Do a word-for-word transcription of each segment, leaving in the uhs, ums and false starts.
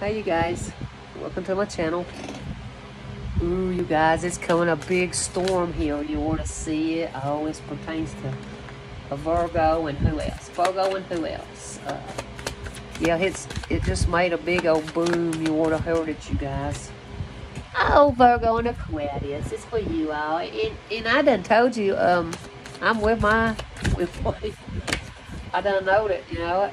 Hey you guys, welcome to my channel. Ooh, you guys, it's coming a big storm here. You want to see it? Oh, it pertains to a Virgo and who else? Virgo and who else? Uh, yeah, it's it just made a big old boom. You want to heard it, you guys? Oh, Virgo and Aquarius, it's for you all. And, and I done told you, um, I'm with my with wife. I done know that, you know.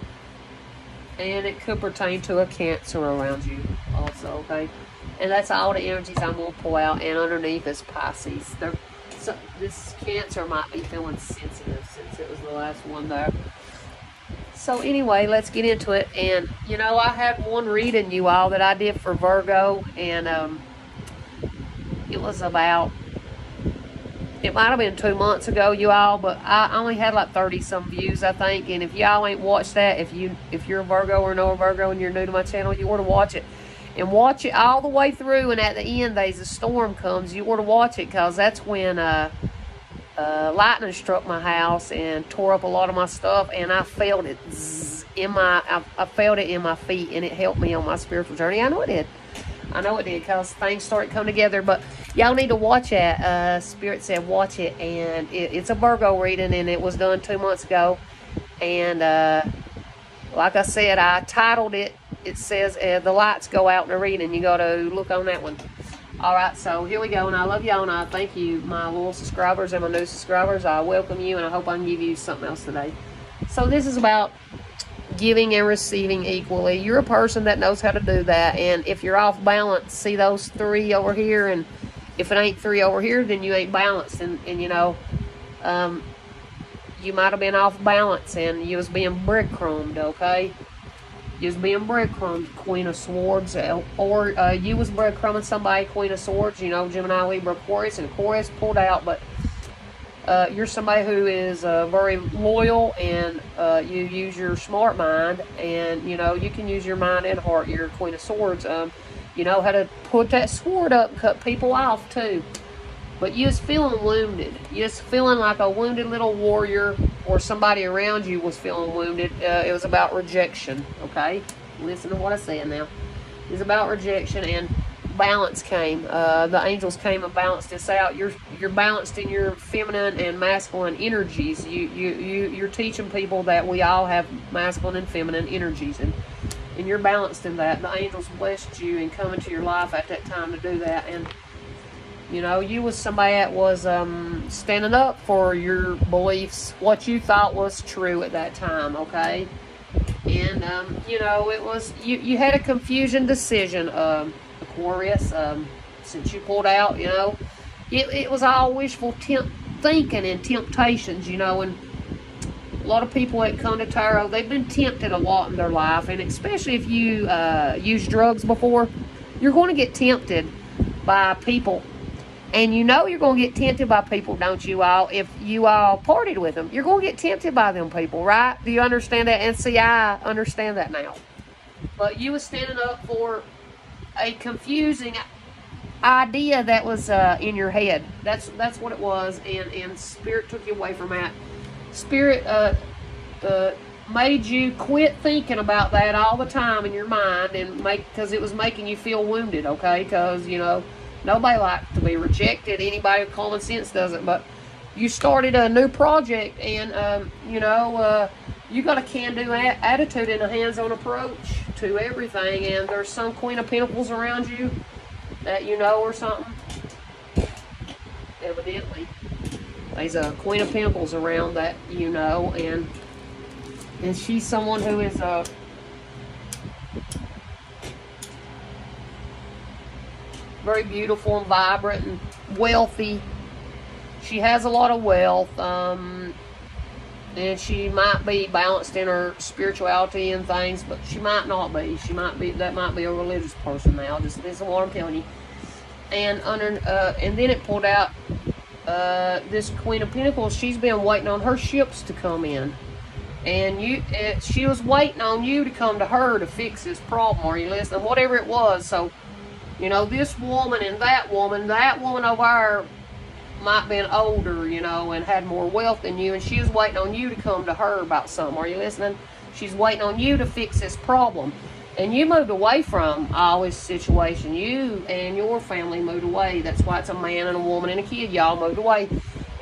And it could pertain to a Cancer around you also, okay? And that's all the energies I'm going to pull out. And underneath is Pisces. They're, so this Cancer might be feeling sensitive since it was the last one there. So anyway, let's get into it. And, you know, I had one reading, you all, that I did for Virgo. And um, it was about, it might have been two months ago, you all, but I only had like thirty some views, I think. And if y'all ain't watched that, if you if you're a Virgo or know a Virgo and you're new to my channel, you ought to watch it and watch it all the way through. And at the end, as the storm comes, you ought to watch it, because that's when uh, uh, lightning struck my house and tore up a lot of my stuff, and I felt it in my I, I felt it in my feet, and it helped me on my spiritual journey. I know it did. I know it did, because things started coming together. But y'all need to watch it. Uh, Spirit said watch it. And it, it's a Virgo reading, and it was done two months ago. And uh, like I said, I titled it, it says uh, the lights go out in the reading. You got to look on that one. All right, so here we go. And I love y'all, and I thank you, my loyal subscribers and my new subscribers. I welcome you, and I hope I can give you something else today. So this is about giving and receiving equally. You're a person that knows how to do that, and if you're off balance, see those three over here, and if it ain't three over here, then you ain't balanced. And, and you know, um, you might have been off balance, and you was being breadcrumbed, okay? You was being breadcrumbed, Queen of Swords, or uh, you was breadcrumbing somebody, Queen of Swords, you know, Gemini, Libra, Aquarius, and Aquarius pulled out, but Uh, you're somebody who is uh, very loyal, and uh, you use your smart mind, and, you know, you can use your mind and heart. You're Queen of Swords. Um, you know how to put that sword up and cut people off, too. But you're just feeling wounded. You're just feeling like a wounded little warrior, or somebody around you was feeling wounded. Uh, it was about rejection, okay? Listen to what I said now. It's about rejection, and balance came. Uh, the angels came and balanced this out. You're you're balanced in your feminine and masculine energies. You you you you're teaching people that we all have masculine and feminine energies, and and you're balanced in that. The angels blessed you and come into your life at that time to do that. And you know, you was somebody that was um, standing up for your beliefs, what you thought was true at that time. Okay, and um, you know, it was you you had a confusion decision. Um, Aquarius, um, since you pulled out, you know, it, it was all wishful temp thinking and temptations, you know, and a lot of people that come to tarot, they've been tempted a lot in their life, and especially if you uh, use drugs before, you're going to get tempted by people, and you know you're going to get tempted by people, don't you all, if you all partied with them, you're going to get tempted by them people, right? Do you understand that? And see, I understand that now, but you was standing up for a confusing idea that was uh, in your head. That's that's what it was, and, and Spirit took you away from that. Spirit uh, uh, made you quit thinking about that all the time in your mind, and make because it was making you feel wounded, okay? Because, you know, nobody likes to be rejected. Anybody with common sense doesn't, but you started a new project, and, um, you know, uh, you got a can-do attitude and a hands-on approach to everything, and there's some Queen of Pentacles around you that you know or something. Evidently, there's a Queen of Pentacles around that you know, and and she's someone who is a uh, very beautiful and vibrant and wealthy. She has a lot of wealth. Um, And she might be balanced in her spirituality and things, but she might not be. She might be, that might be a religious person now. Just this is what I'm telling you. And under, uh, and then it pulled out uh, this Queen of Pentacles. She's been waiting on her ships to come in, and you, it, she was waiting on you to come to her to fix this problem. Are you listening? Whatever it was. So, you know, this woman and that woman, that woman over there might been older, you know, and had more wealth than you, and she was waiting on you to come to her about something. Are you listening? She's waiting on you to fix this problem. And you moved away from Ollie's situation. You and your family moved away. That's why it's a man and a woman and a kid. Y'all moved away.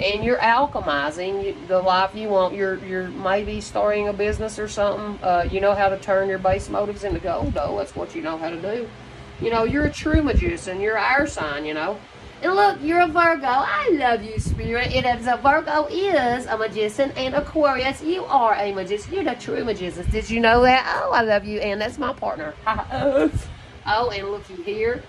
And you're alchemizing the life you want. You're, you're maybe starting a business or something. Uh, you know how to turn your base motives into gold, though. That's what you know how to do. You know, you're a true magician. You're our sign, you know. And look, you're a Virgo. I love you, Spirit. It is a Virgo is a magician. And Aquarius, you are a magician. You're the true magician. Did you know that? Oh, I love you. And that's my partner. Oh, and looky here.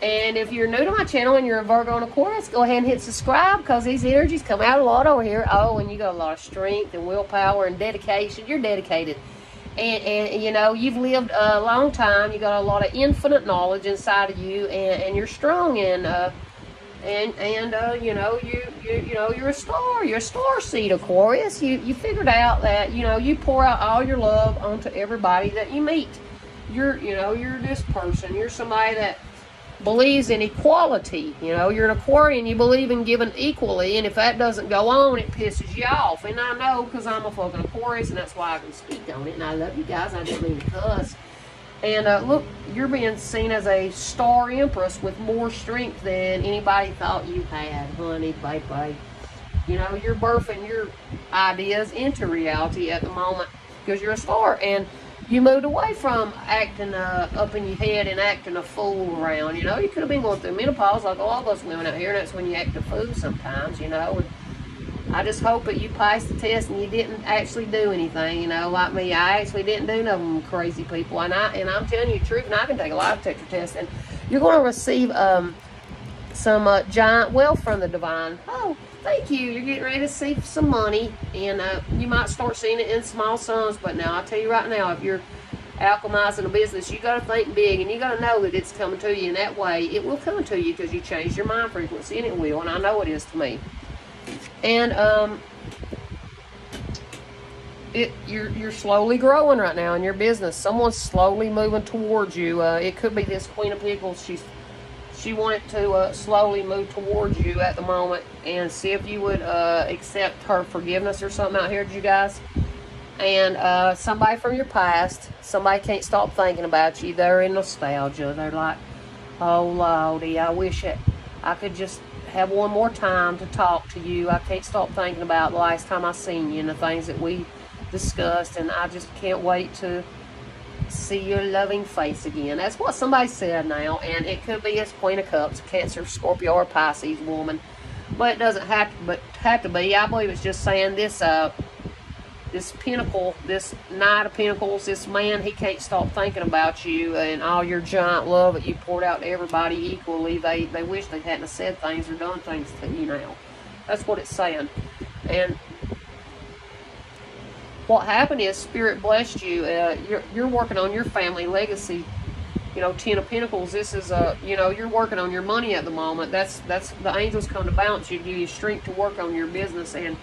And if you're new to my channel and you're a Virgo and Aquarius, go ahead and hit subscribe, because these energies come out a lot over here. Oh, and you got a lot of strength and willpower and dedication. You're dedicated. And, and you know, you've lived a long time. You got a lot of infinite knowledge inside of you, and, and you're strong. And uh, and and uh, you know, you, you you know, you're a star. You're a star seed, Aquarius. You you figured out that you know you pour out all your love onto everybody that you meet. You're you know you're this person. You're somebody that believes in equality. You know, you're an Aquarian. You believe in giving equally, and if that doesn't go on, it pisses you off. And I know, because I'm a fucking Aquarius, and that's why I can speak on it. And I love you guys. I just mean because. And uh, look, you're being seen as a star empress with more strength than anybody thought you had, honey, baby. You know, you're birthing your ideas into reality at the moment, because you're a star. And you moved away from acting uh, up in your head and acting a fool around, you know. You could have been going through menopause like all of us women out here, and that's when you act a fool sometimes, you know. And I just hope that you passed the test and you didn't actually do anything, you know, like me. I actually didn't do nothing crazy, people. And, I, and I'm telling you the truth, and I can take a lie detector test, and you're going to receive um, some uh, giant wealth from the divine. Oh, thank you. You're getting ready to see some money, and uh, you might start seeing it in small sums. But now, I'll tell you right now, if you're alchemizing a business, you got to think big, and you got to know that it's coming to you. And that way, it will come to you, because you change your mind frequency, and it will. And I know it is to me. And um, it you're you're slowly growing right now in your business. Someone's slowly moving towards you. Uh, it could be this Queen of Pickles. She's She wanted to uh, slowly move towards you at the moment and see if you would uh, accept her forgiveness or something out here, you guys. And uh, somebody from your past, somebody can't stop thinking about you. They're in nostalgia. They're like, oh, Lordy, I wish it. I could just have one more time to talk to you. I can't stop thinking about the last time I seen you and the things that we discussed. And I just can't wait to see your loving face again. That's what somebody said now, and it could be as Queen of Cups, Cancer, Scorpio, or Pisces woman, but it doesn't have to, but have to be. I believe it's just saying this, uh, this pinnacle, this Knight of Pentacles, this man, he can't stop thinking about you and all your giant love that you poured out to everybody equally. They, they wish they hadn't said things or done things to you now. That's what it's saying. And what happened is Spirit blessed you. Uh, you're, you're working on your family legacy. You know, Ten of Pentacles, this is a, you know, you're working on your money at the moment. That's, that's, the angels come to balance you, give you strength to work on your business. And,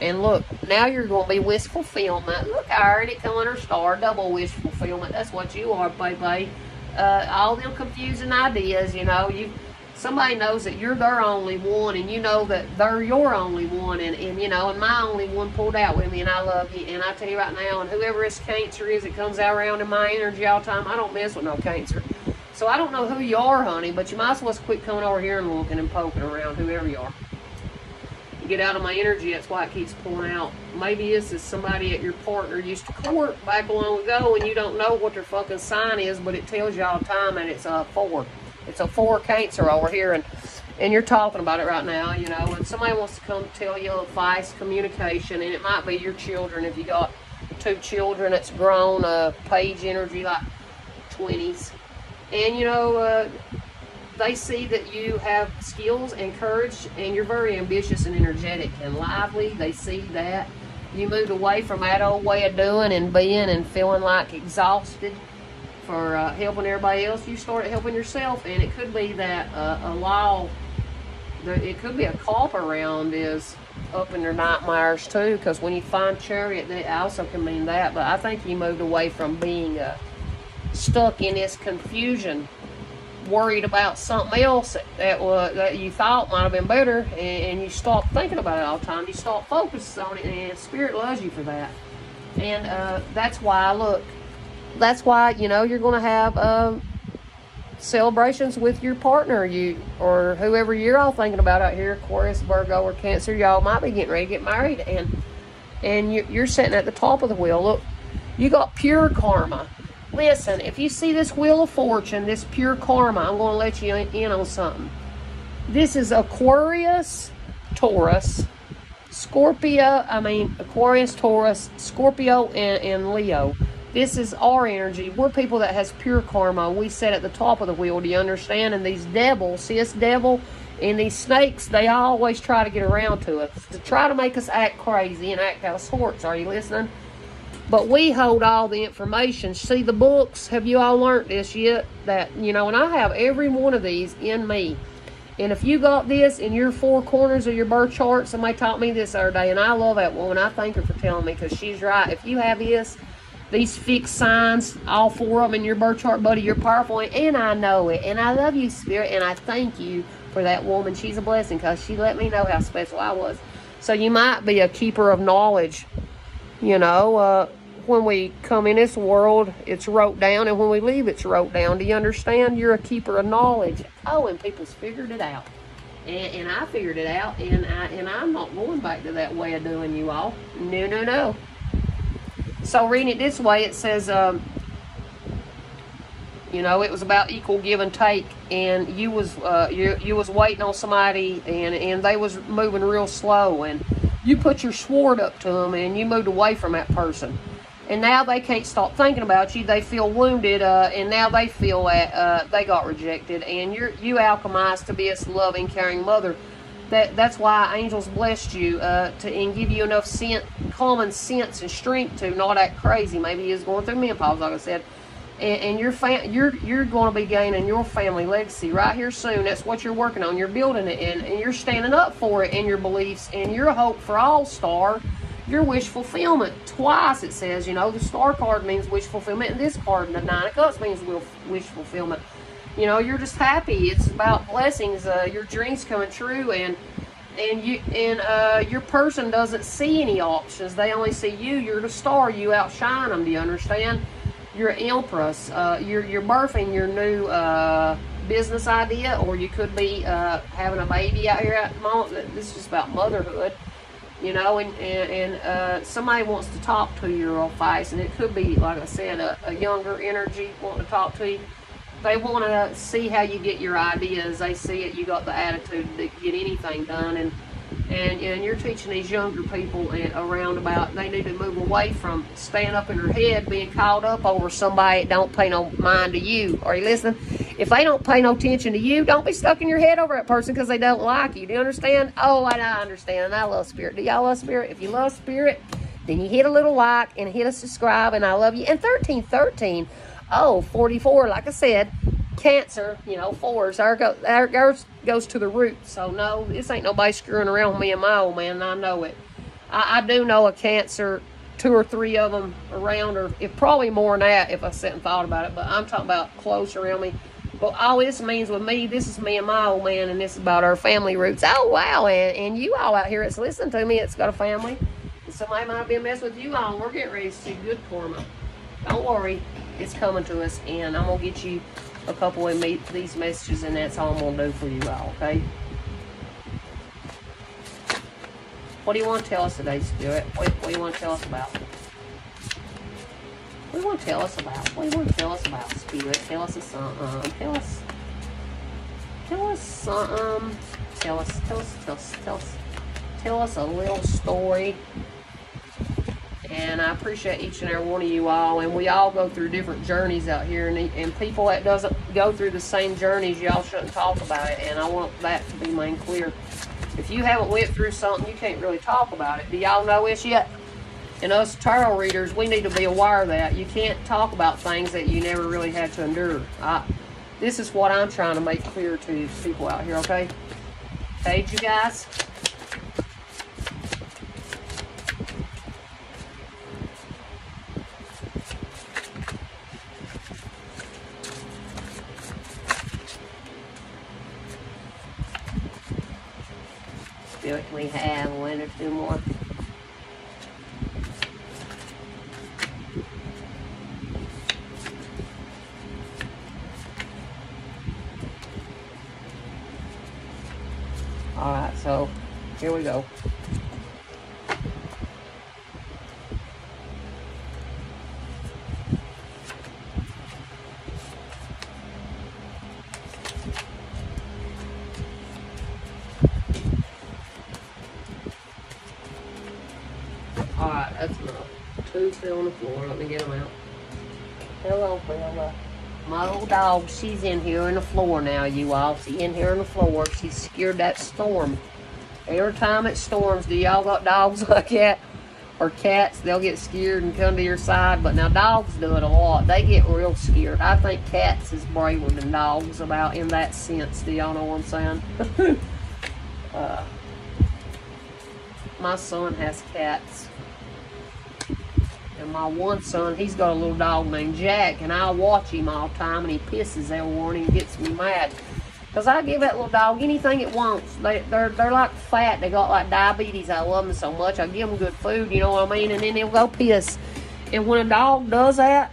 and look, now you're going to be wish fulfillment. Look, I already calling her star, double wish fulfillment. That's what you are, baby. Uh, all them confusing ideas, you know, you somebody knows that you're their only one, and you know that they're your only one, and, and you know, and my only one pulled out with me, and I love you. And I tell you right now, and whoever this Cancer is that comes out around in my energy all the time, I don't mess with no Cancer. So I don't know who you are, honey, but you might as well quit coming over here and looking and poking around, whoever you are. You get out of my energy, that's why it keeps pulling out. Maybe this is somebody at your partner used to court back long ago, and you don't know what their fucking sign is, but it tells you all the time, and it's uh, four. It's a four Cancer over here, and, and you're talking about it right now, you know. And somebody wants to come tell you advice, communication, and it might be your children. If you got two children, it's grown uh, page energy, like twenties. And, you know, uh, they see that you have skills and courage, and you're very ambitious and energetic and lively. They see that. You moved away from that old way of doing and being and feeling like exhausted for uh, helping everybody else. You started helping yourself, and it could be that uh, a law, it could be a cop around is up in their nightmares too, because when you find Chariot, that also can mean that. But I think you moved away from being uh, stuck in this confusion, worried about something else that, that, was, that you thought might have been better, and, and you stopped thinking about it all the time. You stopped focusing on it, and Spirit loves you for that. And uh, that's why, look, that's why, you know, you're going to have um, celebrations with your partner, you or whoever you're all thinking about out here, Aquarius, Virgo, or Cancer. Y'all might be getting ready to get married, and and you, you're sitting at the top of the wheel. Look, you got pure karma. Listen, if you see this Wheel of Fortune, this pure karma, I'm going to let you in on something. This is Aquarius, Taurus, Scorpio, I mean, Aquarius, Taurus, Scorpio, and, and Leo. This is our energy. We're people that has pure karma. We sit at the top of the wheel, do you understand? And these devils, see, this devil and these snakes, they always try to get around to us, to try to make us act crazy and act out of sorts. Are you listening? But we hold all the information. See, the books, have you all learned this yet? That, you know, and I have every one of these in me. And if you got this in your four corners of your birth chart, somebody taught me this the other day, and I love that woman. I thank her for telling me, because she's right. If you have this, these fixed signs, all four of them in your birth chart, buddy, you're powerful, and I know it. And I love you, Spirit, and I thank you for that woman. She's a blessing, because she let me know how special I was. So you might be a keeper of knowledge. You know, uh, when we come in this world, it's wrote down, and when we leave, it's wrote down. Do you understand? You're a keeper of knowledge. Oh, and people's figured it out. And, and I figured it out, and, I, and I'm not going back to that way of doing, you all. No, no, no. So reading it this way, it says, um, you know, it was about equal give and take, and you was uh, you, you was waiting on somebody, and, and they was moving real slow, and you put your sword up to them, and you moved away from that person. And now they can't stop thinking about you. They feel wounded, uh, and now they feel that uh, they got rejected. And you're, you alchemized to be a loving, caring mother. That, that's why angels blessed you uh, to and give you enough sense, common sense and strength to not act crazy. Maybe he was going through menopause, like I said. And, and your fam you're you're going to be gaining your family legacy right here soon. That's what you're working on. You're building it, and, and you're standing up for it and your beliefs, and your hope for all-star, your wish fulfillment. Twice it says, you know, the star card means wish fulfillment, and this card, the Nine of Cups, means wish fulfillment. You know, you're just happy. It's about blessings, uh, your dreams coming true, and and you and uh, your person doesn't see any options. They only see you. You're the star. You outshine them. Do you understand? You're an empress. Uh, you're you're birthing your new uh, business idea, or you could be uh, having a baby out here at the moment. This is just about motherhood, you know. And and, and uh, somebody wants to talk to you real fast, and it could be, like I said, a, a younger energy wanting to talk to you. They want to see how you get your ideas. They see it. You got the attitude to get anything done, and and and you're teaching these younger people and around about they need to move away from staying up in their head, being caught up over somebody that don't pay no mind to you. Are you listening? If they don't pay no attention to you, don't be stuck in your head over that person because they don't like you. Do you understand? Oh, and I understand. And I love Spirit. Do y'all love Spirit? If you love Spirit, then you hit a little like and hit a subscribe. And I love you. And thirteen thirteen. Oh, forty-four, like I said, Cancer, you know, fours, our go, our goes, goes to the root. So, no, this ain't nobody screwing around with me and my old man. I know it. I, I do know a Cancer, two or three of them around, or if probably more than that if I sat and thought about it. But I'm talking about close around me. But all this means with me, this is me and my old man, and this is about our family roots. Oh, wow, and, and you all out here that's listening to me, it's got a family. Somebody might be a mess with you all, and we're getting ready to see good karma. Don't worry. It's coming to us, and I'm going to get you a couple of me these messages, and that's all I'm going to do for you all, okay? What do you want to tell us today, Spirit? What, what do you want to tell us about? What do you want to tell us about? What do you want to tell us about, Spirit? Tell us something. Tell us. Tell us something. Tell us. Tell us. Tell us. Tell us, tell us a little story. And I appreciate each and every one of you all. And we all go through different journeys out here. And, and people that doesn't go through the same journeys, y'all shouldn't talk about it. And I want that to be made clear. If you haven't went through something, you can't really talk about it. Do y'all know this yet? And us tarot readers, we need to be aware of that. You can't talk about things that you never really had to endure. I, this is what I'm trying to make clear to people out here, okay? Hey, you guys. We have one or two more. All right, so here we go. All right, that's enough. Two fell on the floor. Let me get them out. Hello, fella. My old dog, she's in here on the floor now, you all. She's in here on the floor. She's scared that storm. Every time it storms, do y'all got dogs like that? Or cats, they'll get scared and come to your side. But now dogs do it a lot. They get real scared. I think cats is braver than dogs about in that sense. Do y'all know what I'm saying? uh, my son has cats. And my one son, he's got a little dog named Jack, and I watch him all the time, and he pisses everyone, and he gets me mad. Because I give that little dog anything it wants. They, they're, they're like fat. They got like diabetes. I love them so much. I give them good food, you know what I mean? And then they'll go piss. And when a dog does that,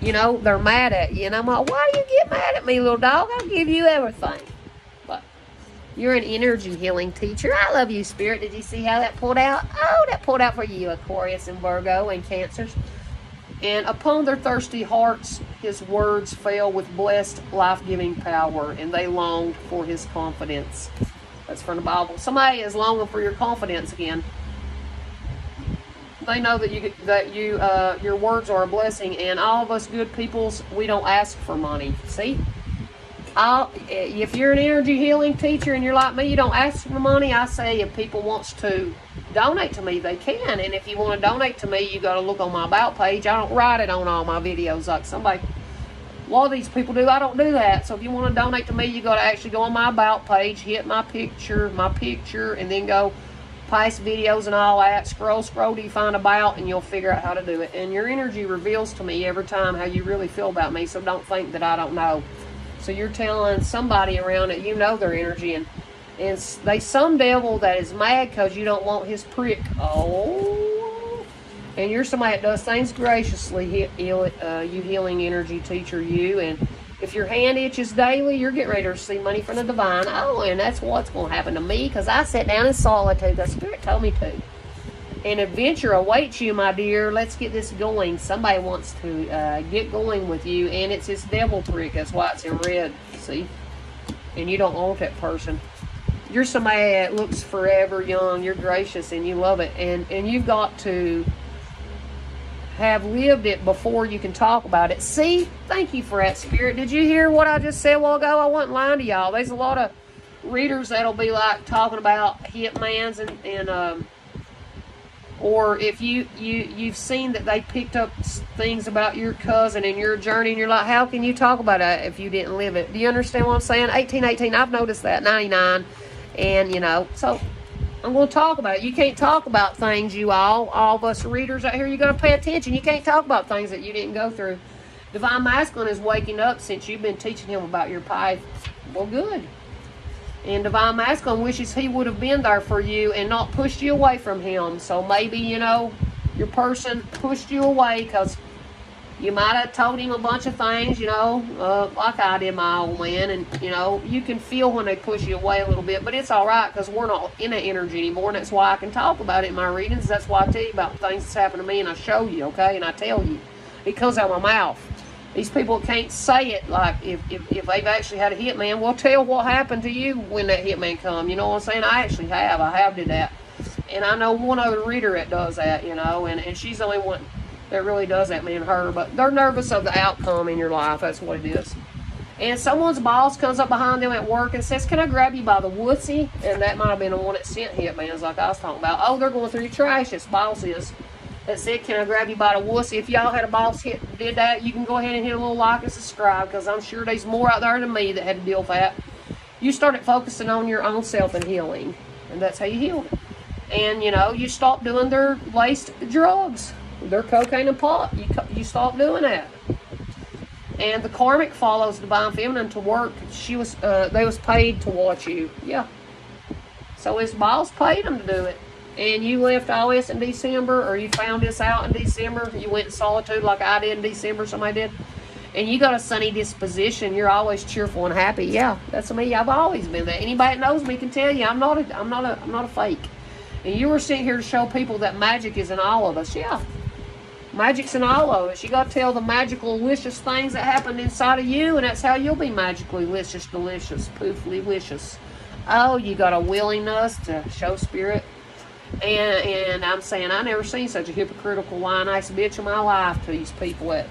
you know, they're mad at you. And I'm like, why do you get mad at me, little dog? I'll give you everything. But you're an energy healing teacher. I love you, Spirit. Did you see how that pulled out? Oh, that pulled out for you, Aquarius and Virgo and Cancers. And upon their thirsty hearts, his words fell with blessed, life-giving power, and they longed for his confidence. That's from the Bible. Somebody is longing for your confidence again. They know that you that you uh, your words are a blessing, and all of us good peoples, we don't ask for money. See? I'll, if you're an energy healing teacher and you're like me, you don't ask for money. I say if people wants to donate to me, they can. And if you want to donate to me, you got to look on my about page. I don't write it on all my videos like somebody, a lot of these people do. I don't do that. So if you want to donate to me, you got to actually go on my about page, hit my picture, my picture, and then go past videos and all that. Scroll, scroll till you find about, and you'll figure out how to do it. And your energy reveals to me every time how you really feel about me. So don't think that I don't know. So you're telling somebody around that you know their energy, and, and they some devil that is mad because you don't want his prick. Oh, and you're somebody that does things graciously, heal, uh, you healing energy teacher, you. And if your hand itches daily, you're getting ready to receive money from the divine. Oh, and that's what's going to happen to me because I sat down in solitude. The Spirit told me to. An adventure awaits you, my dear. Let's get this going. Somebody wants to uh, get going with you, and it's this devil prick. That's why it's in red, see? And you don't want that person. You're somebody that looks forever young. You're gracious, and you love it. And, and you've got to have lived it before you can talk about it. See? Thank you for that, Spirit. Did you hear what I just said a while ago? I wasn't lying to y'all. There's a lot of readers that'll be, like, talking about hitmans and... and um, or if you, you, you've seen that they picked up things about your cousin and your journey, and you're like, how can you talk about it if you didn't live it? Do you understand what I'm saying? eighteen eighteen, I've noticed that, ninety-nine. And, you know, so I'm going to talk about it. You can't talk about things, you all. All of us readers out here, you got to pay attention. You can't talk about things that you didn't go through. Divine Masculine is waking up since you've been teaching him about your path. Well, good. And Divine Masculine wishes he would have been there for you and not pushed you away from him. So maybe, you know, your person pushed you away because you might have told him a bunch of things, you know, uh, like I did my old man. And, you know, you can feel when they push you away a little bit. But it's all right because we're not in that energy anymore. And that's why I can talk about it in my readings. That's why I tell you about things that's happened to me and I show you, okay? And I tell you. It comes out of my mouth. These people can't say it like if, if, if they've actually had a hitman. Well, tell what happened to you when that hitman come. You know what I'm saying? I actually have. I have did that. And I know one other reader that does that, you know. And, and she's the only one that really does that, me and her. But they're nervous of the outcome in your life. That's what it is. And someone's boss comes up behind them at work and says, can I grab you by the wussy? And that might have been the one that sent hitmans like I was talking about. Oh, they're going through your trash. This boss is. That's it. Can I grab you by the wussy? If y'all had a boss hit did that, you can go ahead and hit a little like and subscribe because I'm sure there's more out there than me that had to deal with that. You started focusing on your own self and healing, and that's how you heal. And, you know, you stop doing their laced drugs, their cocaine and pot. You, you stop doing that. And the karmic follows Divine Feminine to work. She was, uh, they was paid to watch you. Yeah. So his boss paid him to do it. And you left all this in December, or you found this out in December. You went in solitude like I did in December, somebody did. and you got a sunny disposition, you're always cheerful and happy. Yeah, that's me. I've always been that. Anybody that knows me can tell you I'm not a, I'm not a, I'm not a fake. And you were sitting here to show people that magic is in all of us. Yeah, magic's in all of us. You got to tell the magical, delicious things that happened inside of you, and that's how you'll be magically licious, delicious, poofly licious. Oh, you got a willingness to show spirit. And, and I'm saying, I never seen such a hypocritical, lying ass bitch in my life to these people that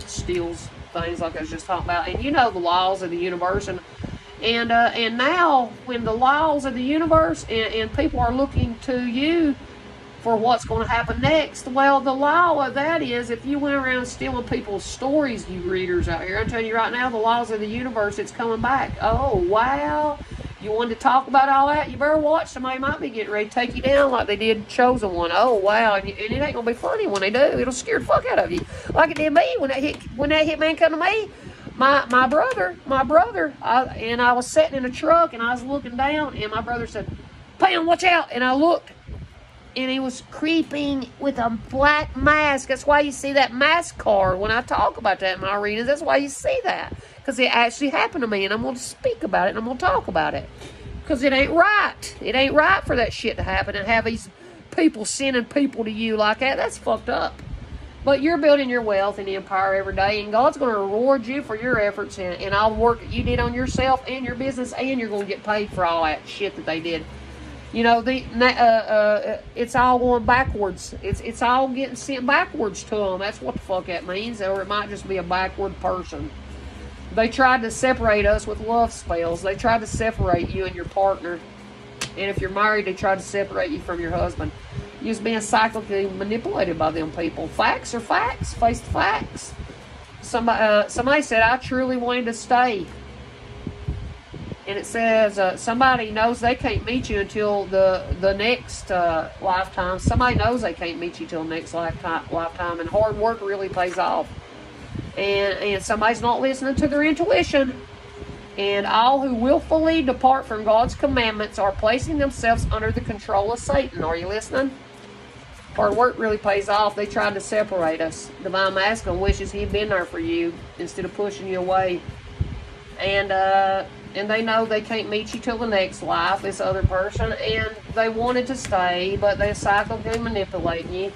steals things like I was just talking about. And you know the laws of the universe. And and, uh, and now when the laws of the universe and, and people are looking to you for what's going to happen next, well, the law of that is if you went around stealing people's stories, you readers out here, I'm telling you right now, the laws of the universe, it's coming back. Oh, wow. You wanted to talk about all that? You better watch. Somebody might be getting ready to take you down like they did Chosen One. Oh, wow. And, you, and it ain't going to be funny when they do. It'll scare the fuck out of you. Like it did me when that hit, when that hitman come to me. My my brother, my brother, I, and I was sitting in a truck, and I was looking down, and my brother said, Pam, watch out. And I looked, and he was creeping with a black mask. That's why you see that mask card when I talk about that in my arenas. That's why you see that. Because it actually happened to me, and I'm going to speak about it, and I'm going to talk about it. Because it ain't right. It ain't right for that shit to happen and have these people sending people to you like that. That's fucked up. But you're building your wealth and empire every day, and God's going to reward you for your efforts and, and all the work that you did on yourself and your business, and you're going to get paid for all that shit that they did. You know, the, uh, uh, it's all going backwards. It's it's all getting sent backwards to them. That's what the fuck that means. Or it might just be a backward person. They tried to separate us with love spells. They tried to separate you and your partner. And if you're married, they tried to separate you from your husband. You're just being psychically manipulated by them people. Facts are facts. Face to facts. Somebody, uh, somebody said, I truly wanted to stay. And it says, uh, somebody knows they can't meet you until the, the next uh, lifetime. Somebody knows they can't meet you until the next lifetime, lifetime. And hard work really pays off. And, and somebody's not listening to their intuition. And all who willfully depart from God's commandments are placing themselves under the control of Satan. Are you listening? Hard work really pays off. They tried to separate us. Divine Masculine wishes he'd been there for you instead of pushing you away. And uh, and they know they can't meet you till the next life, this other person. And they wanted to stay, but they're psychically manipulating you.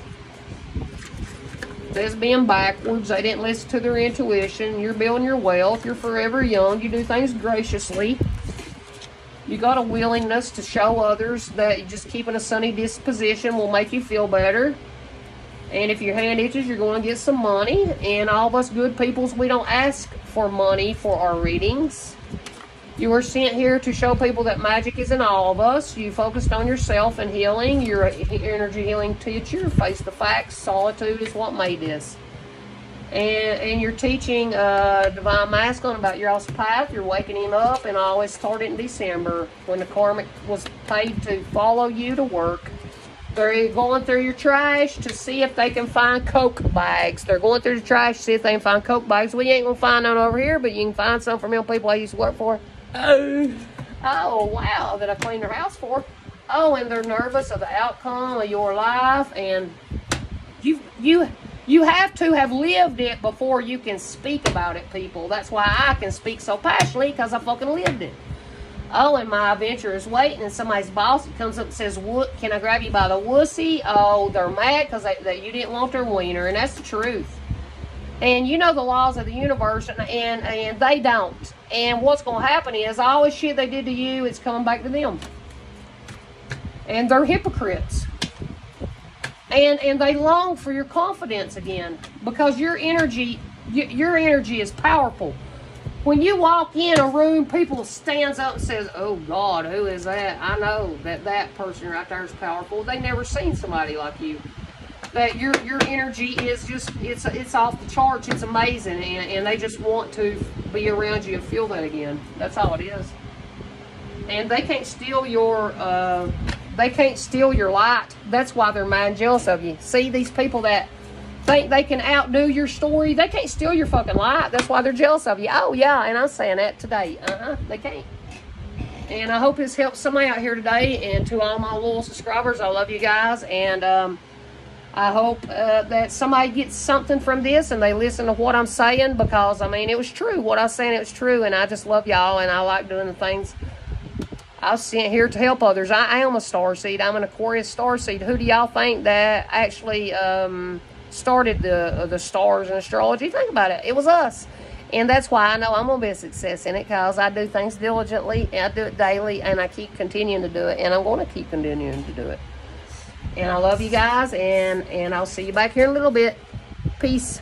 That's being backwards. They didn't listen to their intuition. You're building your wealth. You're forever young. You do things graciously. You got a willingness to show others that just keeping a sunny disposition will make you feel better. And if your hand itches, you're going to get some money. And all of us good peoples, we don't ask for money for our readings. You were sent here to show people that magic is in all of us. You focused on yourself and healing. You're an energy healing teacher. Face the facts. Solitude is what made this. And, and you're teaching uh, Divine Masculine about your all's path. You're waking him up, and I always started in December when the karmic was paid to follow you to work. They're going through your trash to see if they can find Coke bags. They're going through the trash to see if they can find Coke bags. Well, you ain't going to find none over here, but you can find some from the people I used to work for. Oh, oh wow, that I cleaned their house for. Oh, and they're nervous of the outcome of your life, and you you you have to have lived it before you can speak about it, people. That's why I can speak so passionately, because I fucking lived it. Oh, and my adventure is waiting, and somebody's boss comes up and says, "What? Can I grab you by the wussy?" Oh, they're mad because they, they, you didn't want their wiener, and that's the truth. And you know the laws of the universe, and, and, and they don't. And what's going to happen is all the shit they did to you, it's coming back to them. And they're hypocrites. And and they long for your confidence again. Because your energy, y your energy is powerful. When you walk in a room, people stands up and says, "Oh God, who is that? I know that that person right there is powerful." They never seen somebody like you. That your your energy is just, it's it's off the charts. It's amazing, and, and they just want to be around you and feel that again. That's all it is. And they can't steal your uh, they can't steal your light. That's why they're mind jealous of you. See, these people that think they can outdo your story, they can't steal your fucking light. That's why they're jealous of you. Oh yeah, and I'm saying that today. Uh huh. They can't. And I hope this helps somebody out here today. And to all my loyal subscribers, I love you guys. And um. I hope uh, that somebody gets something from this and they listen to what I'm saying, because, I mean, it was true. What I was saying, it was true, and I just love y'all, and I like doing the things I was sent here to help others. I am a starseed. I'm an Aquarius starseed. Who do y'all think that actually um, started the, the stars in astrology? Think about it. It was us. And that's why I know I'm going to be a success in it, because I do things diligently, and I do it daily, and I keep continuing to do it, and I'm going to keep continuing to do it. And I love you guys, and, and I'll see you back here in a little bit. Peace.